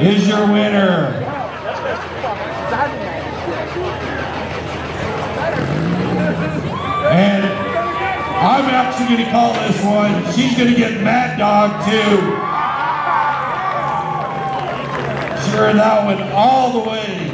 Is your winner. And I'm actually going to call this one. She's going to get Mad Dog too. She ran that one all the way.